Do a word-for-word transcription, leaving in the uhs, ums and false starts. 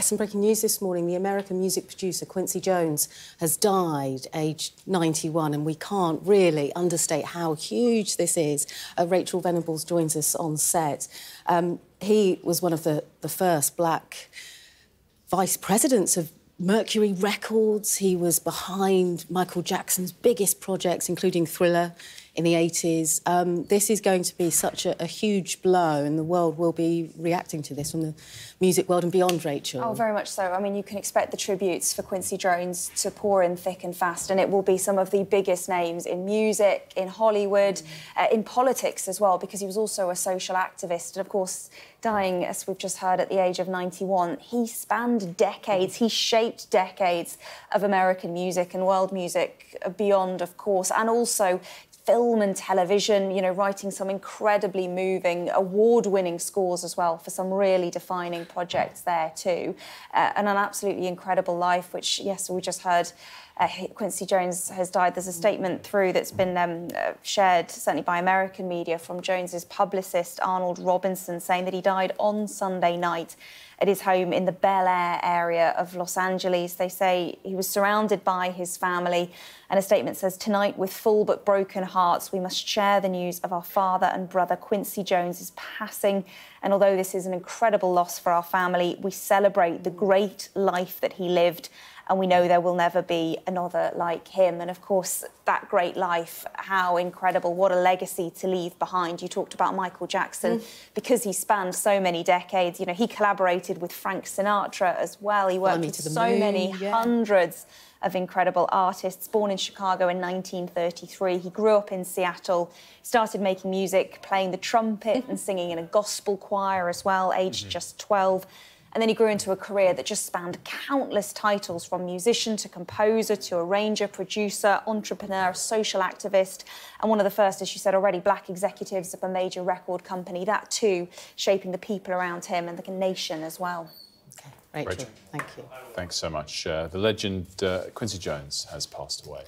Yes, some breaking news this morning. The American music producer Quincy Jones has died, aged ninety-one, and we can't really understate how huge this is. Uh, Rachel Venables joins us on set. Um, he was one of the, the first black vice presidents of Mercury Records. He was behind Michael Jackson's biggest projects, including Thriller in the eighties. Um, this is going to be such a, a huge blow, and the world will be reacting to this from the music world and beyond, Rachel. Oh, very much so. I mean, you can expect the tributes for Quincy Jones to pour in thick and fast, and it will be some of the biggest names in music, in Hollywood, mm. uh, in politics as well, because he was also a social activist. And, of course, dying, as we've just heard, at the age of ninety-one, he spanned decades. Mm. He shaped decades of American music and world music beyond, of course, and also film and television, you know, writing some incredibly moving, award-winning scores as well for some really defining projects there too. Uh, and an absolutely incredible life, which, yes, we just heard uh, Quincy Jones has died. There's a statement through that's been um, uh, shared, certainly by American media, from Jones's publicist, Arnold Robinson, saying that he died on Sunday night at his home in the Bel Air area of Los Angeles. They say he was surrounded by his family, and a statement says, "Tonight, with full but broken hearts, we must share the news of our father and brother Quincy Jones's passing. And although this is an incredible loss for our family, we celebrate the great life that he lived, and we know there will never be another like him." And, of course, that great life, how incredible, what a legacy to leave behind. You talked about Michael Jackson. Mm. Because he spanned so many decades, you know, he collaborated with Frank Sinatra as well. He worked with so moon, many yeah. hundreds of incredible artists. Born in Chicago in nineteen thirty-three, he grew up in Seattle, started making music, playing the trumpet and singing in a gospel choir as well, aged mm-hmm. just twelve. And then he grew into a career that just spanned countless titles, from musician to composer to arranger, producer, entrepreneur, social activist, and one of the first, as you said already, black executives of a major record company. That, too, shaping the people around him and the nation as well. OK, Rachel, Rachel. Thank you. Thanks so much. Uh, the legend uh, Quincy Jones has passed away.